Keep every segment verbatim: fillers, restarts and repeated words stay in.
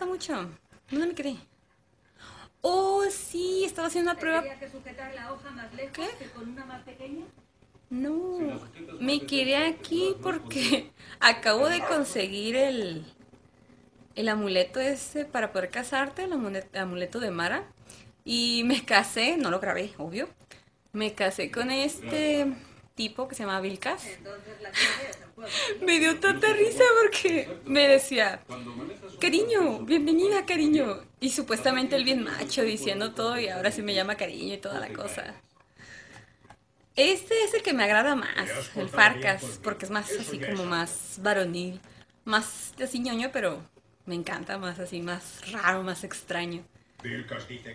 falta mucho. ¿Dónde me quedé? Oh, sí, estaba haciendo una prueba. Que sujetar la hoja más lejos. ¿Qué? Que con una más pequeña. No, me quedé aquí porque acabo de conseguir el, el amuleto ese para poder casarte, el amuleto de Mara. Y me casé, no lo grabé, obvio. Me casé con este tipo que se llama Vilkas. Me dio tanta risa porque me decía, cariño, bienvenida, cariño. Y supuestamente el bien macho diciendo todo y ahora sí me llama cariño y toda la cosa. Este es el que me agrada más, el Farkas, porque es más así como más varonil, más así ñoño, pero me encanta más así, más raro, más extraño.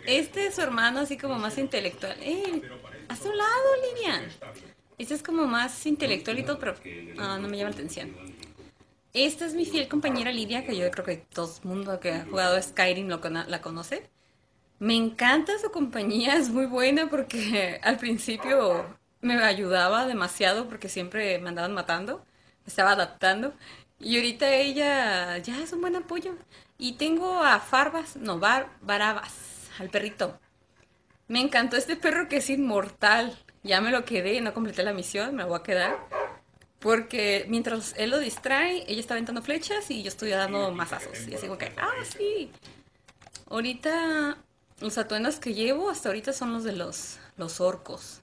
Este es su hermano así como más intelectual. ¡Eh! ¡Haz un lado, Lilian! Este es como más intelectual y todo, pero ah, no me llama la atención. Esta es mi fiel compañera Lidia, que yo creo que todo el mundo que ha jugado Skyrim lo cono- la conoce. Me encanta su compañía, es muy buena porque al principio me ayudaba demasiado porque siempre me andaban matando, me estaba adaptando y ahorita ella ya es un buen apoyo. Y tengo a Farkas, no, Bar, Baravas, al perrito. Me encantó este perro que es inmortal, ya me lo quedé, no completé la misión, me lo voy a quedar. Porque mientras él lo distrae, ella está aventando flechas y yo estoy dando mazazos. Y así como que, ah, sí. Ahorita los atuendos que llevo hasta ahorita son los de los, los orcos.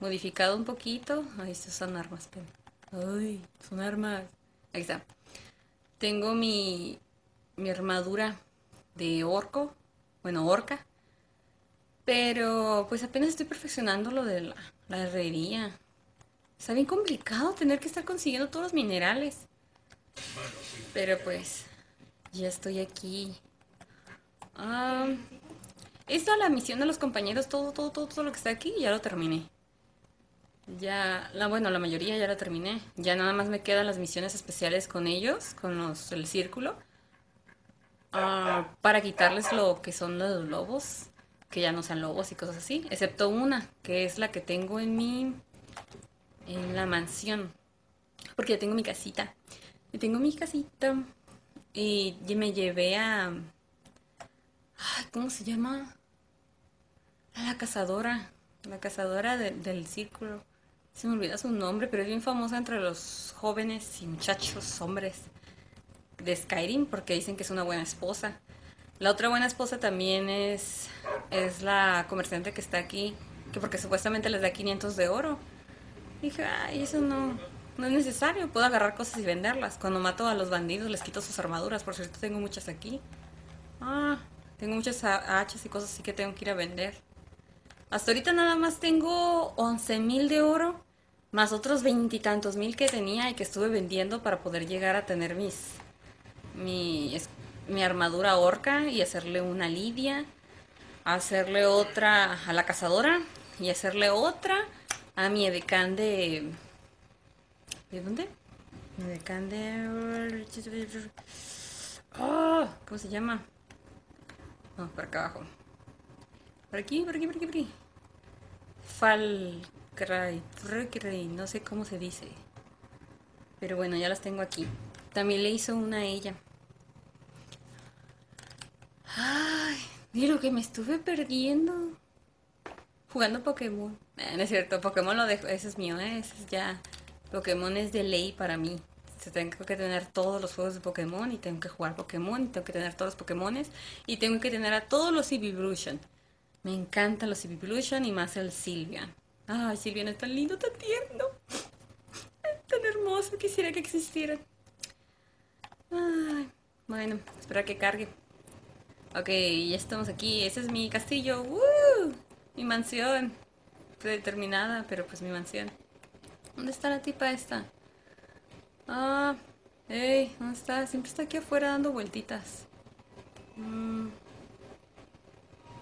Modificado un poquito. Ahí son armas. Ay, son armas. Ahí está. Tengo mi, mi armadura de orco. Bueno, orca. Pero pues apenas estoy perfeccionando lo de la, la herrería. Está bien complicado tener que estar consiguiendo todos los minerales. Pero pues ya estoy aquí. Ah... Um, Esto, la misión de los compañeros, todo, todo, todo, todo lo que está aquí, ya lo terminé. Ya, la, bueno, la mayoría ya la terminé. Ya nada más me quedan las misiones especiales con ellos, con los, el círculo. Uh, para quitarles lo que son los lobos, que ya no sean lobos y cosas así. Excepto una, que es la que tengo en mi, en la mansión. Porque ya tengo mi casita. Yo tengo mi casita. Y me llevé a... Ay, ¿cómo se llama? La cazadora. La cazadora de, del círculo. Se me olvida su nombre, pero es bien famosa entre los jóvenes y muchachos, hombres de Skyrim, porque dicen que es una buena esposa. La otra buena esposa también es, es la comerciante que está aquí, que porque supuestamente les da quinientos de oro. Dije, ay, eso no, no es necesario. Puedo agarrar cosas y venderlas. Cuando mato a los bandidos les quito sus armaduras. Por cierto, tengo muchas aquí. Ah... Tengo muchas hachas y cosas así que tengo que ir a vender. Hasta ahorita nada más tengo once mil de oro, más otros veintitantos mil que tenía y que estuve vendiendo para poder llegar a tener mis, mi, mi armadura orca y hacerle una Lidia, hacerle otra a la cazadora y hacerle otra a mi edecán de... ¿De dónde? Mi edecán de... Oh, ¿cómo se llama? No, por acá abajo. Por aquí, por aquí, por aquí, por aquí. Falkreath, no sé cómo se dice. Pero bueno, ya las tengo aquí. También le hizo una a ella. Ay, mira lo que me estuve perdiendo. Jugando Pokémon. Eh, no es cierto, Pokémon lo dejo. Ese es mío, eh, ese es ya. Pokémon es de ley para mí. Tengo que tener todos los juegos de Pokémon y tengo que jugar Pokémon y tengo que tener todos los Pokémones y tengo que tener a todos los Eeveelution. Me encantan los Eeveelution y más el Silvia. Ay, Silvia es tan lindo, tan tierno, tan hermoso, quisiera que existiera. Ay, bueno, espera que cargue. Ok, ya estamos aquí, ese es mi castillo. ¡Uh! Mi mansión predeterminada, pero pues mi mansión. ¿Dónde está la tipa esta? Ah, hey, ¿dónde está? Siempre está aquí afuera dando vueltitas. Mm.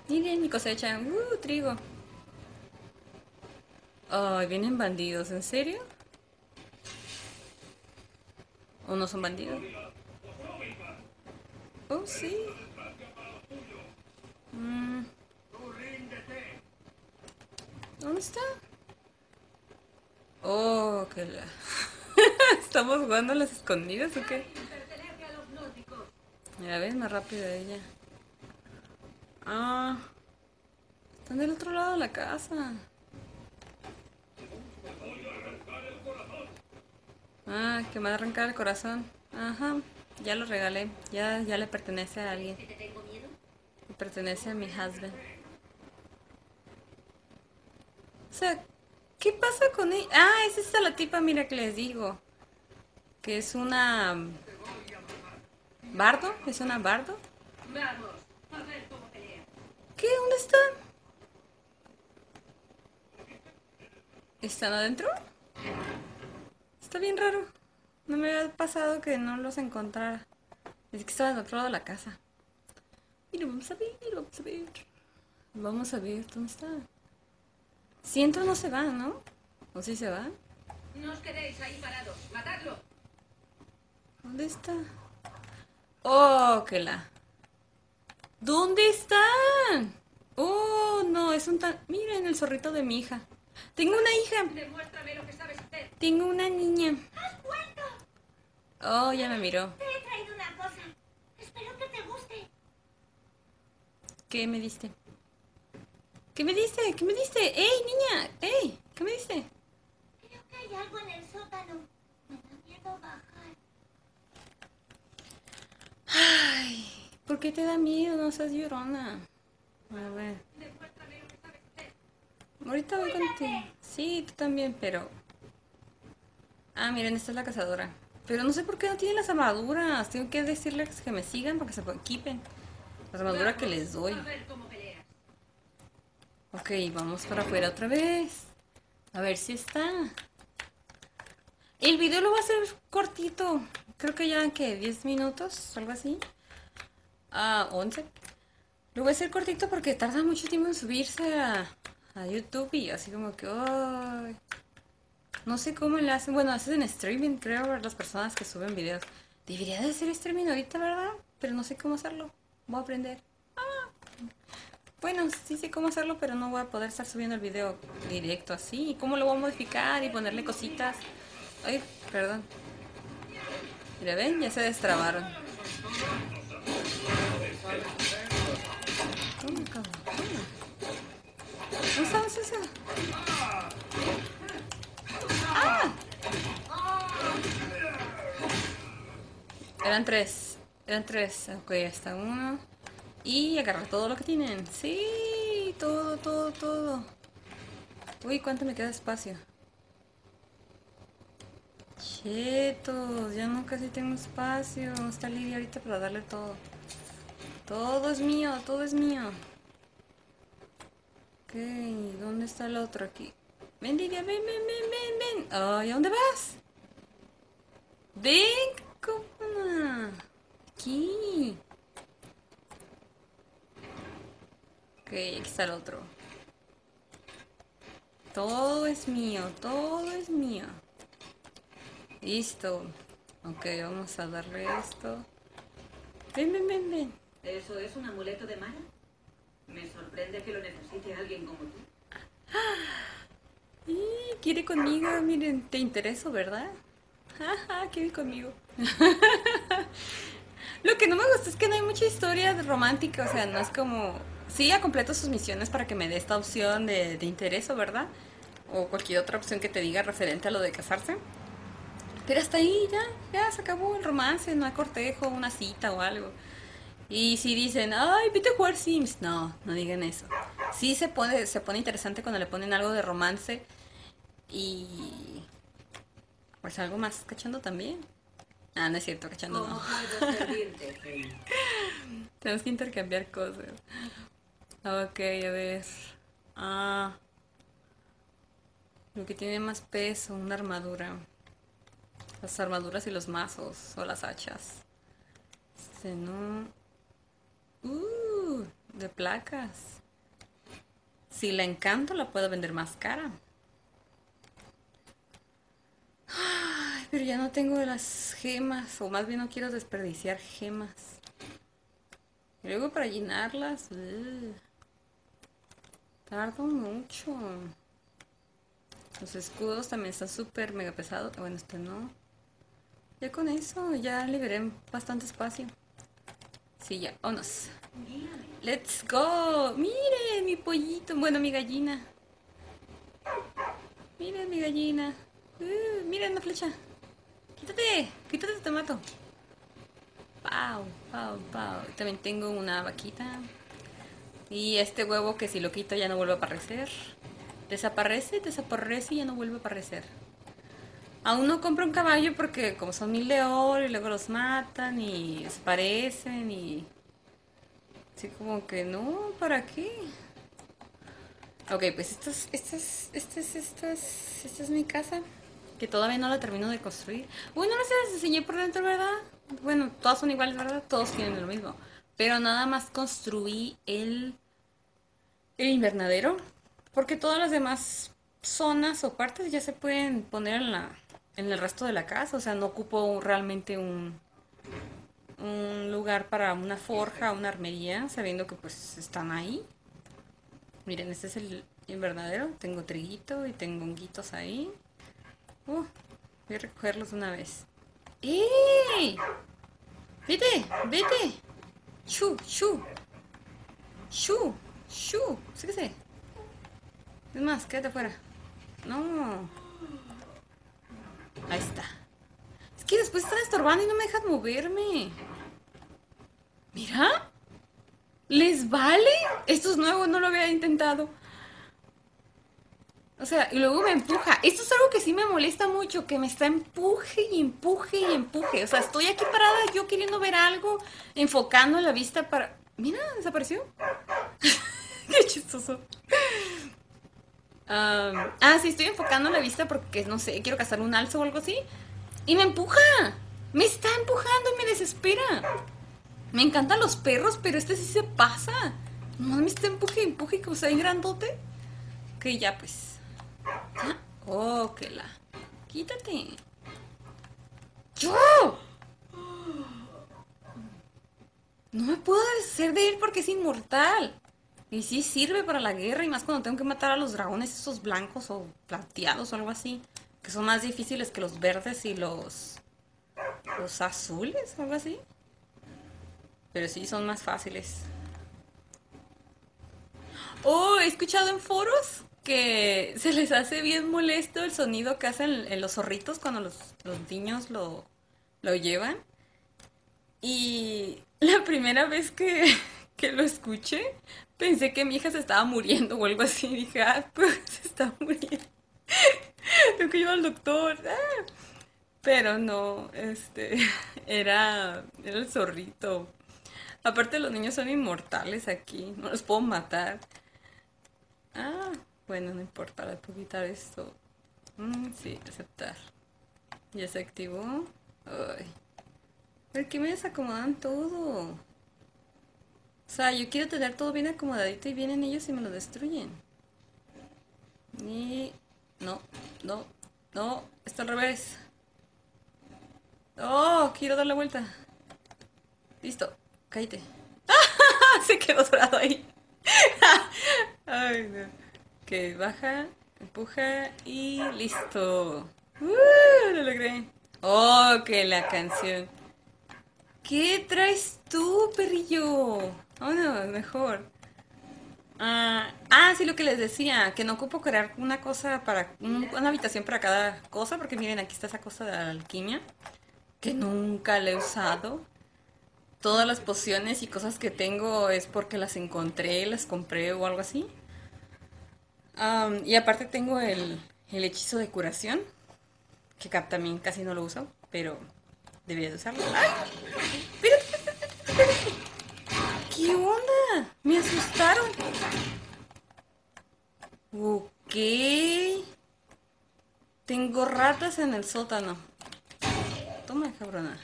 Miren mi cosecha. Uh, trigo. Ay, oh, vienen bandidos, ¿en serio? ¿O no son bandidos? Oh, sí. Mm. ¿Dónde está? Oh, que la... ¿Estamos jugando a las escondidas o qué? Mira, ves, más rápida ella. Ah, están del otro lado de la casa. Ah, que me va a arrancar el corazón. Ajá, ya lo regalé. Ya, ya le pertenece a alguien. Le pertenece a mi husband. O sea, ¿qué pasa con ella? Ah, es esta la tipa, mira, que les digo. Que es una... ¿Bardo? ¿Es una bardo? Vamos, a ver cómo pelea. ¿Qué? ¿Dónde están? ¿Están adentro? Está bien raro. No me había pasado que no los encontrara. Es que estaba del otro lado de la casa. Mira, vamos a ver, vamos a ver. Vamos a ver, ¿dónde está? Siento no se va, ¿no? ¿O sí se va? No os quedéis ahí parados. ¡Matadlo! ¿Dónde está? ¡Oh, que la! ¿Dónde están? ¡Oh, no! Es un tan... Miren el zorrito de mi hija. ¡Tengo una hija! Demuéstrame lo que sabes hacer. Tengo una niña. ¡Has vuelto! Oh, ya me miró. Te he traído una cosa. Espero que te guste. ¿Qué me diste? ¿Qué me diste? ¿Qué me diste? ¡Ey, niña! ¡Ey! ¿Qué me diste? Creo que hay algo en el sótano. Me da miedo bajar. Ay, ¿por qué te da miedo? No seas llorona. A ver. Ahorita voy contigo. Sí, tú también, pero... Ah, miren, esta es la cazadora. Pero no sé por qué no tiene las armaduras. Tengo que decirles que me sigan para que se equipen. Las armaduras que les doy. Ok, vamos para afuera otra vez. A ver si está. El video lo voy a hacer cortito. Creo que ya, ¿qué? ¿diez minutos? Algo así. Ah, once. Lo voy a hacer cortito porque tarda mucho tiempo en subirse a, a YouTube y así como que... Oh, no sé cómo le hacen. Bueno, hacen streaming, creo, las personas que suben videos. Debería de hacer streaming ahorita, ¿verdad? Pero no sé cómo hacerlo. Voy a aprender. Ah. Bueno, sí sé cómo hacerlo, pero no voy a poder estar subiendo el video directo así. ¿Y cómo lo voy a modificar y ponerle cositas? Ay, perdón. Mira, ven, ya se destrabaron. Toma, cabrón, toma. ¿No sabes eso? ¡Ah! Eran tres. Eran tres. Ok, ya está uno. Y agarrar todo lo que tienen. Sí, todo, todo, todo. Uy, ¿cuánto me queda espacio? Chetos, ya no casi tengo espacio. Está Lidia ahorita para darle todo. Todo es mío, todo es mío. Ok, ¿dónde está el otro aquí? Ven, Lidia, ven, ven, ven, ven, ven. Ay, ¿a dónde vas? Ven, cómala. Aquí. Ok, aquí está el otro. Todo es mío, todo es mío. Listo. Ok, vamos a darle esto. Ven, ven, ven, ven. ¿Eso es un amuleto de mana? Me sorprende que lo necesite alguien como tú. Y quiere conmigo, miren, te intereso, ¿verdad? Jaja, quiere conmigo. Lo que no me gusta es que no hay mucha historia romántica, o sea, no es como... Sí, ya completo sus misiones para que me dé esta opción de, de intereso, ¿verdad? O cualquier otra opción que te diga referente a lo de casarse. Pero hasta ahí ya, ya se acabó el romance, no hay cortejo, una cita o algo. Y si dicen, ay, vete a jugar Sims, no, no digan eso. Sí se pone, se pone interesante cuando le ponen algo de romance y... Pues algo más cachondo también. Ah, no es cierto, cachondo no. Tenemos que intercambiar cosas. Ok, a ver. Ah. Lo que tiene más peso, una armadura. Las armaduras y los mazos, o las hachas. Este no... Uh, de placas. Si la encanto, la puedo vender más cara. Ay, pero ya no tengo las gemas, o más bien no quiero desperdiciar gemas. Y luego para llenarlas... Uh, tardo mucho. Los escudos también están súper mega pesados. Bueno, este no... Ya con eso, ya liberé bastante espacio. Sí, ya, vámonos. Let's go. Miren mi pollito, bueno, mi gallina. Miren mi gallina. Uh, miren una flecha. Quítate, quítate, te mato. Pau, pau, pau. También tengo una vaquita. Y este huevo que si lo quito ya no vuelve a aparecer. Desaparece, desaparece y ya no vuelve a aparecer. Aún no compro un caballo porque como son mil de oro y luego los matan y desaparecen y... Así como que no, ¿para qué? Ok, pues esta es, esta es, esta es, esta es, esta es mi casa. Que todavía no la termino de construir. Uy, no las enseñé por dentro, ¿verdad? Bueno, todas son iguales, ¿verdad? Todos tienen lo mismo. Pero nada más construí el, el invernadero. Porque todas las demás zonas o partes ya se pueden poner en la, en el resto de la casa. O sea, no ocupo realmente un, un lugar para una forja, una armería, sabiendo que pues están ahí. Miren, este es el invernadero. Tengo triguito y tengo honguitos ahí. Uh, voy a recogerlos una vez. ¡Ey! ¡Vete! ¡Vete! ¡Chu! ¡Chu! ¡Chu! ¡Chu! ¿Sí que sé? Es más, quédate afuera. No. Ahí está. Es que después están estorbando y no me dejan moverme. Mira. ¿Les vale? Esto es nuevo, no lo había intentado. O sea, y luego me empuja. Esto es algo que sí me molesta mucho, que me está empuje y empuje y empuje. O sea, estoy aquí parada yo queriendo ver algo, enfocando la vista para... Mira, desapareció. Qué chistoso. Um, ah, sí, estoy enfocando la vista porque, no sé, quiero cazar un alce o algo así. Y me empuja. Me está empujando y me desespera. Me encantan los perros, pero este sí se pasa. No me está empuje y empuje, como sea, grandote. Que okay, ya pues. ¿Ah? Oh, que la... Quítate. ¡Yo! No me puedo deshacer de él porque es inmortal. Y sí sirve para la guerra. Y más cuando tengo que matar a los dragones esos blancos o plateados o algo así, que son más difíciles que los verdes y los... Los azules o algo así. Pero sí son más fáciles. Oh, he escuchado en foros que se les hace bien molesto el sonido que hacen en los zorritos cuando los, los niños lo, lo llevan. Y la primera vez que, que lo escuché, pensé que mi hija se estaba muriendo o algo así. Y dije, ah, pues se está muriendo. Tengo que llevar al doctor. Ah. Pero no, este, era, era el zorrito. Aparte los niños son inmortales aquí, no los puedo matar. Ah... Bueno, no importa, le puedo quitar esto. Mm, sí, aceptar. Ya se activó. Ay. ¿Por qué me desacomodan todo? O sea, yo quiero tener todo bien acomodadito y vienen ellos y me lo destruyen. Y... No, no, no. Está al revés. ¡Oh! Quiero dar la vuelta. Listo. Cállate. ¡Ah! Se quedó dorado ahí. Ay, no. Ok, baja, empuja y listo. ¡Uh! Lo logré. ¡Oh, que la canción! ¿Qué traes tú, perrillo? Oh, no, mejor. Uh, ah, sí, lo que les decía, que no ocupo crear una cosa para... Una habitación para cada cosa, porque miren, aquí está esa cosa de la alquimia, que nunca la he usado. Todas las pociones y cosas que tengo es porque las encontré, las compré o algo así. Um, y aparte tengo el, el hechizo de curación, que también casi no lo uso, pero debería de usarlo. ¡Ay! ¡Pero, pero, pero, pero! ¿Qué onda? Me asustaron. Ok. Tengo ratas en el sótano. Toma, cabrona.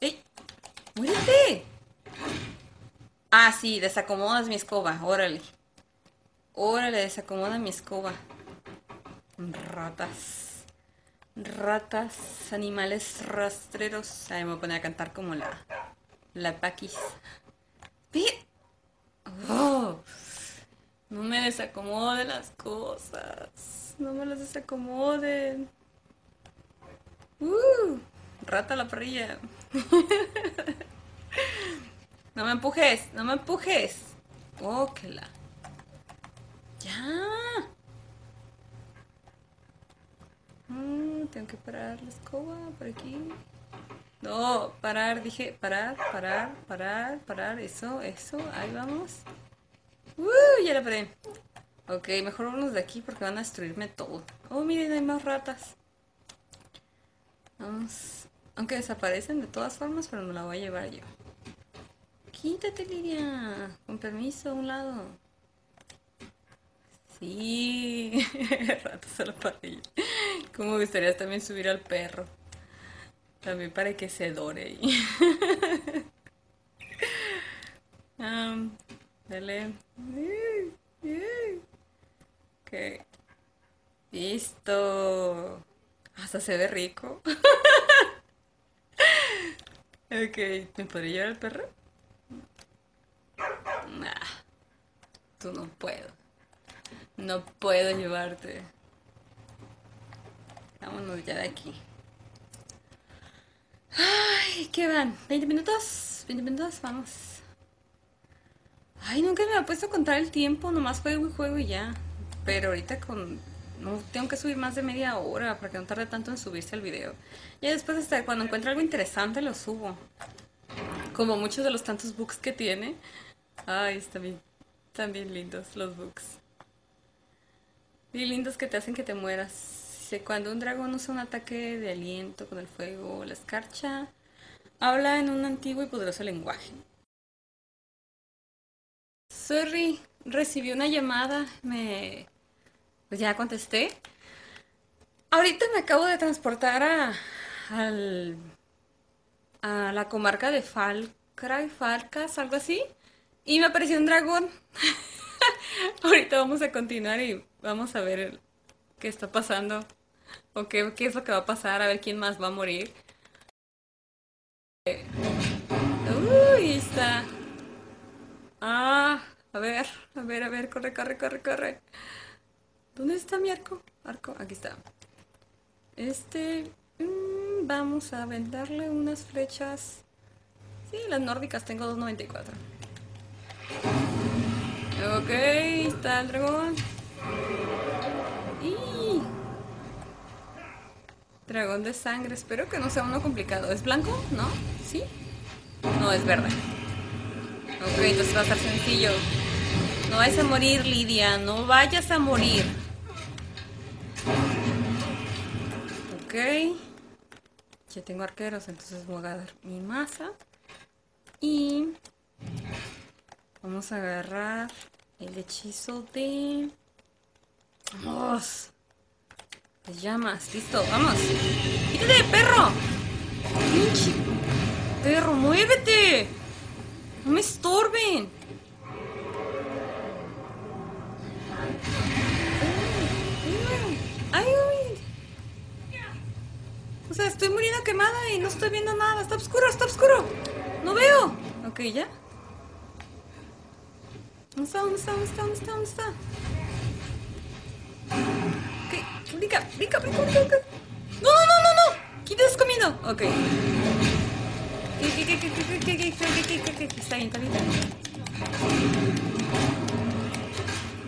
¡Ey! ¡Muérete! Ah, sí, desacomodas mi escoba, órale. Órale, desacomoda mi escoba. Ratas. Ratas, animales rastreros. Ahí me voy a poner a cantar como la... La Paquis. Oh, no me desacomoden las cosas. No me las desacomoden. Uh, rata a la parrilla. No me empujes, no me empujes. Oh, que la... Ya. Mm, tengo que parar la escoba por aquí. No, parar, dije, parar, parar, parar, parar, eso, eso, ahí vamos. ¡Uh! Ya la paré. Ok, mejor vámonos de aquí porque van a destruirme todo. Oh, miren, hay más ratas. Vamos. Aunque desaparecen de todas formas, pero me la voy a llevar yo. Quítate, Lidia. Con permiso, a un lado. Sí. Ratas a la parrilla. Como me gustaría también subir al perro. También para que se dore ahí. um, dale. Okay. Listo. Hasta se ve rico. Ok. ¿Me podría llevar al perro? Nah. Tú no puedo. No puedo llevarte. Vámonos ya de aquí. Ay, ¿qué van? ¿veinte minutos? ¿veinte minutos? Vamos. Ay, nunca me ha puesto a contar el tiempo. Nomás juego y juego y ya. Pero ahorita con... no, tengo que subir más de media hora para que no tarde tanto en subirse el video. Ya después, hasta cuando encuentre algo interesante, lo subo. Como muchos de los tantos books que tiene. Ay, están bien, están bien lindos los books. Bien lindos que te hacen que te mueras. Cuando un dragón usa un ataque de aliento con el fuego o la escarcha, habla en un antiguo y poderoso lenguaje. Sorry, recibí una llamada, me... pues ya contesté. Ahorita me acabo de transportar a, al, a la comarca de Falkreath, Farkas, algo así, y me apareció un dragón. Ahorita vamos a continuar y vamos a ver el, qué está pasando. ¿O qué, qué es lo que va a pasar? A ver quién más va a morir. Uy, uh, ahí está. Ah, a ver, a ver, a ver, corre, corre, corre, corre. ¿Dónde está mi arco? Arco, aquí está. Este, mmm, vamos a vendarle unas flechas. Sí, las nórdicas, tengo dos noventa y cuatro. Ok, está el dragón. ¡Y! Dragón de sangre, espero que no sea uno complicado. ¿Es blanco? ¿No? ¿Sí? No, es verde. Ok, entonces va a estar sencillo. No vayas a morir, Lidia. No vayas a morir. Ok. Ya tengo arqueros, entonces voy a agarrar mi maza. Y... vamos a agarrar el hechizo de... vamos. Las llamas, listo, vamos. ¡Quítate, perro! ¡Pinche perro, muévete! ¡No me estorben! ¡Ay, uy! O sea, estoy muriendo quemada y no estoy viendo nada. Está oscuro, está oscuro. ¡No veo! Ok, ya. ¿Dónde está? ¿Dónde está? ¿Dónde está? ¿Dónde está? ¿Dónde está? Ok, brinca, brinca, brinca, brinca. No, no, no, no, no. Quita eso comiendo. Ok. Está bien, está bien.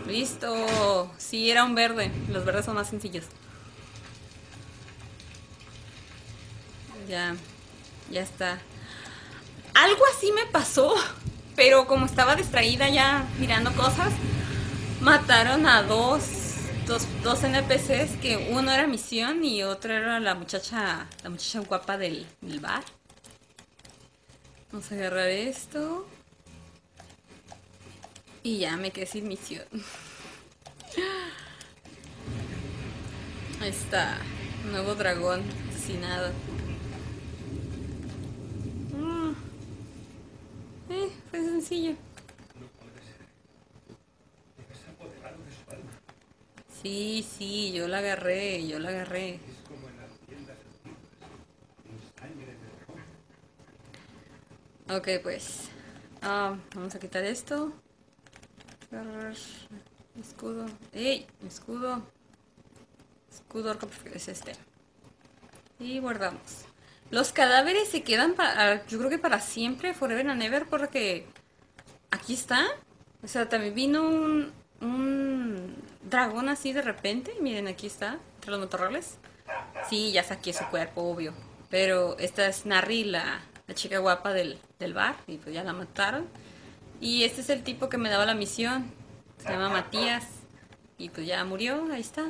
Listo. Sí, era un verde. Los verdes son más sencillos. Ya. Ya está. Algo así me pasó. Pero como estaba distraída ya mirando cosas, mataron a dos. Dos, dos N P Cs, que uno era misión y otro era la muchacha la muchacha guapa del, del bar. Vamos a agarrar esto. Y ya me quedé sin misión. Ahí está. Nuevo dragón asesinado. Mm. Eh, fue sencillo. Sí, sí, yo la agarré, yo la agarré. Ok, pues. Um, vamos a quitar esto. Agarrar escudo. ¡Ey! Escudo. Escudo, es este. Y guardamos. Los cadáveres se quedan para, yo creo que para siempre, forever and ever, porque aquí está. O sea, también vino un, un dragón así de repente. Miren, aquí está, entre los matorrales. Sí, ya saqué su cuerpo, obvio. Pero esta es Nari, la, la chica guapa del, del bar, y pues ya la mataron. Y este es el tipo que me daba la misión. Se llama Matías. Y pues ya murió, ahí está.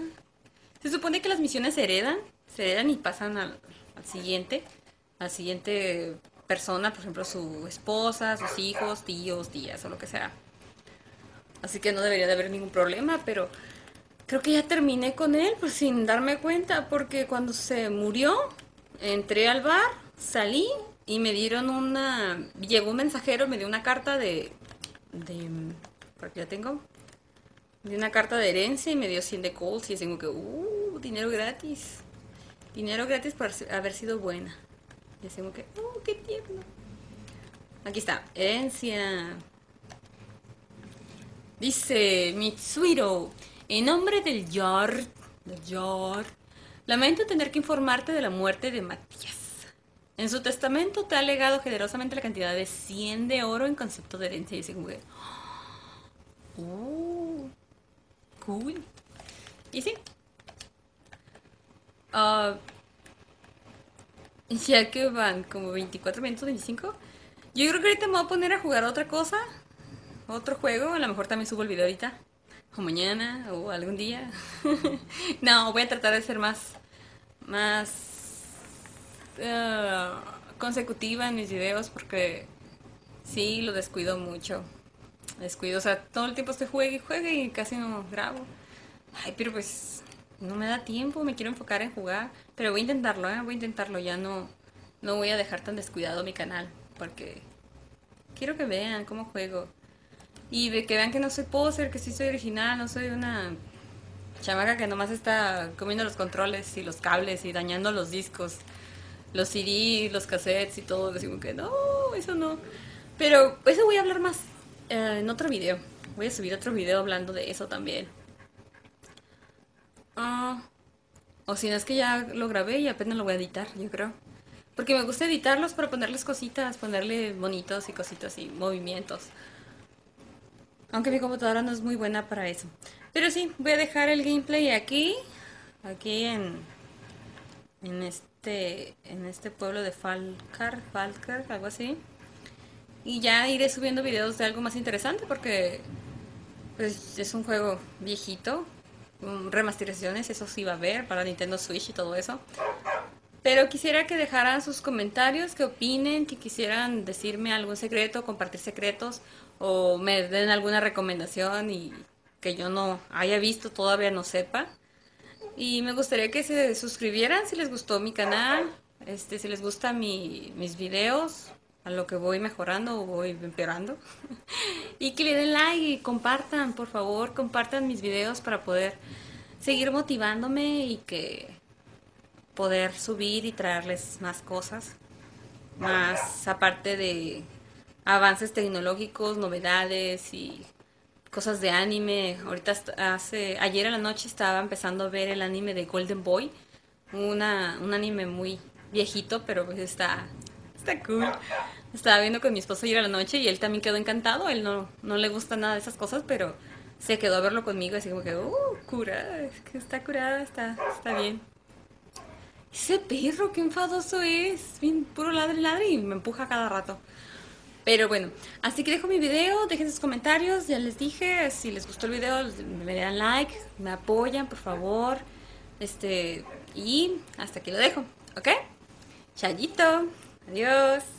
Se supone que las misiones se heredan. Se heredan y pasan al, al siguiente. Al siguiente persona, por ejemplo, su esposa, sus hijos, tíos, tías o lo que sea. Así que no debería de haber ningún problema, pero... creo que ya terminé con él, pues sin darme cuenta, porque cuando se murió, entré al bar, salí y me dieron una... llegó un mensajero, me dio una carta de... de... por aquí la tengo. Me dio una carta de herencia y me dio cien de golds y es como que... ¡Uh! Dinero gratis. Dinero gratis por haber sido buena. Y es como que... ¡Uh! ¡Qué tierno! Aquí está, herencia. Dice Mitsuhiro... En nombre del Yard, del Yard, lamento tener que informarte de la muerte de Matías. En su testamento te ha legado generosamente la cantidad de cien de oro en concepto de herencia. Y dice como que... ¡Oh! ¡Cool! Y sí. Uh, ya que van como veinticuatro minutos, veinticinco. Yo creo que ahorita me voy a poner a jugar otra cosa. Otro juego. A lo mejor también subo el video ahorita. O mañana, o algún día. No, voy a tratar de ser más más uh, consecutiva en mis videos, porque sí, lo descuido mucho. Descuido, o sea, todo el tiempo estoy juegue y juegue y casi no grabo. Ay, pero pues no me da tiempo, me quiero enfocar en jugar. Pero voy a intentarlo, ¿eh? Voy a intentarlo, ya no, no voy a dejar tan descuidado mi canal, porque quiero que vean cómo juego. Y que vean que no soy poser, que sí soy original, no soy una chamaca que nomás está comiendo los controles y los cables y dañando los discos, los C D, los cassettes y todo. Digo que no, eso no. Pero eso voy a hablar más eh, en otro video. Voy a subir otro video hablando de eso también. Uh, o si no es que ya lo grabé y apenas lo voy a editar, yo creo. Porque me gusta editarlos para ponerles cositas, ponerle bonitos y cositas y movimientos. Aunque mi computadora no es muy buena para eso. Pero sí, voy a dejar el gameplay aquí. Aquí en en este en este pueblo de Falkreath, Falkreath, algo así. Y ya iré subiendo videos de algo más interesante, porque pues es un juego viejito. Remasterizaciones, eso sí va a haber para Nintendo Switch y todo eso. Pero quisiera que dejaran sus comentarios, que opinen, que quisieran decirme algún secreto, compartir secretos, o me den alguna recomendación y que yo no haya visto, todavía no sepa. Y me gustaría que se suscribieran si les gustó mi canal, este, si les gustan mi, mis videos, a lo que voy mejorando o voy empeorando. Y que le den like y compartan, por favor, compartan mis videos para poder seguir motivándome y que poder subir y traerles más cosas. Más aparte de... avances tecnológicos, novedades y cosas de anime. Ahorita hace, ayer a la noche estaba empezando a ver el anime de Golden Boy. Una, un anime muy viejito, pero pues está, está cool. Estaba viendo con mi esposo ayer a la noche y él también quedó encantado. Él no, no le gusta nada de esas cosas, pero se quedó a verlo conmigo. Así como que, uh, curada, está curada, está, está bien. Ese perro, qué enfadoso es. Bien, puro ladre, ladre y me empuja cada rato. Pero bueno, así que dejo mi video, dejen sus comentarios, ya les dije, si les gustó el video me dan like, me apoyan, por favor, este, y hasta aquí lo dejo, ¿ok? Chayito, adiós.